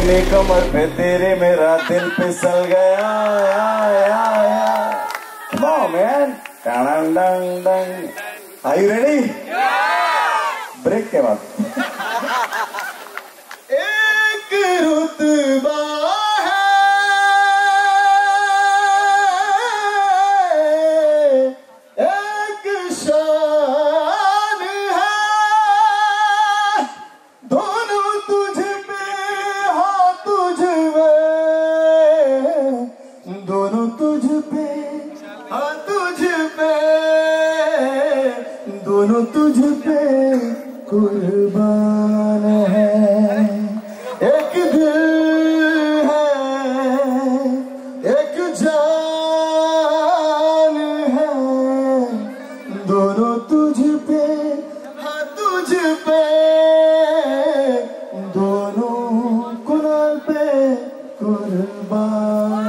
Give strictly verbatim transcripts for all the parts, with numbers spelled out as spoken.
इतनी कमर पे तेरे मेरा दिल फिसल गया या या। Come on, man. Dang, dang, dang. Are you ready? Yeah. Break के बाद एक रुतबा दोनों तुझ पे कुर्बान है। एक दिल है एक जान है, दोनों तुझ पे हाँ तुझ पे, दोनों कुरान पे कुर्बान है।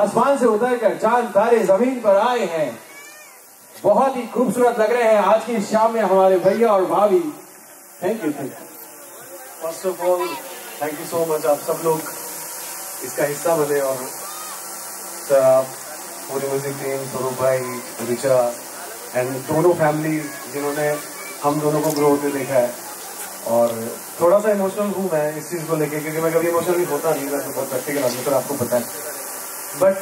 आसमान से उतरकर चांद तारे जमीन पर आए हैं, बहुत ही खूबसूरत लग रहे हैं आज की शाम में हमारे भैया और भाभी। Thank you thank you first of all thank you so much. आप सब लोग इसका हिस्सा बने और सर आप पूरी म्यूजिक टीम, स्वरूप भाई, रिचा एंड दोनों फैमिली जिन्होंने हम दोनों को ग्रो होते देखा है। और थोड़ा सा इमोशनल हूँ मैं इस चीज़ को लेकर क्योंकि मैं कभी इमोशनली होता नहीं, मैं बहुत प्रैक्टिकल आदमी पर आपको पता है। बट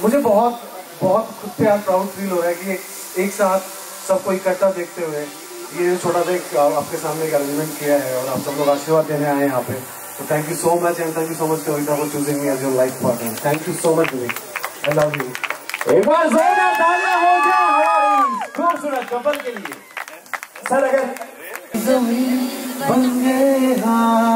मुझे बहुत बहुत खुद पे आप प्राउड फील हो रहा है कि एक, एक साथ सबको इकट्ठा देखते हुए ये छोटा सा एक आपके सामने एक अरेंजमेंट किया है और आप सब लोग आशीर्वाद देने आए हैं यहाँ पे। तो thank you so much and thank you so much Kavita for choosing me as your life partner. Thank you so much. I love you. एक बार जोरदार तालियां हो जाए हमारी खूबसूरत कपल के लिए। सर अगर